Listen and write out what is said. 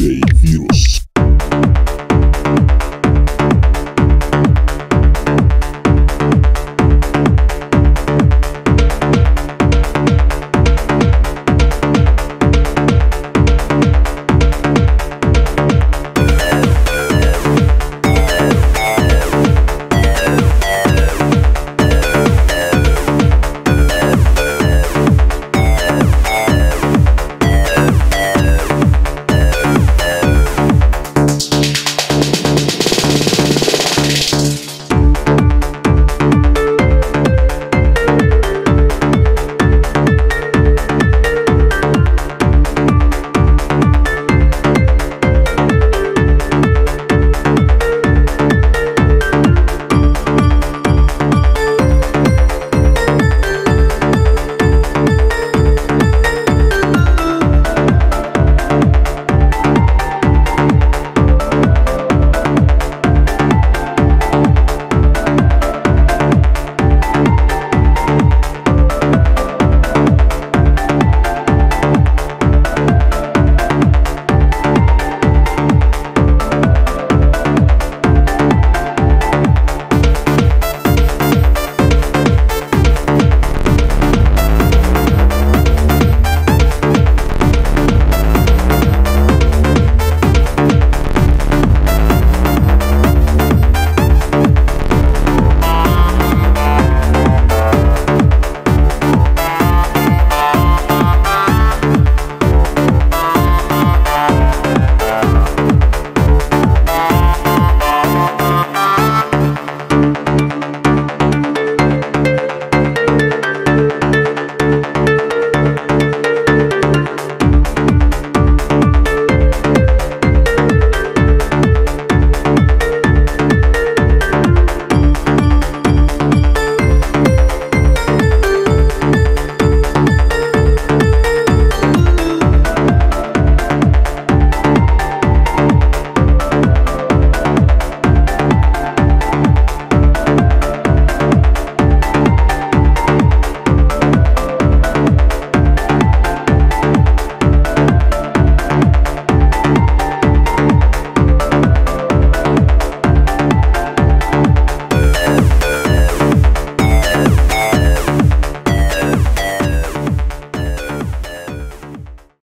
DJ.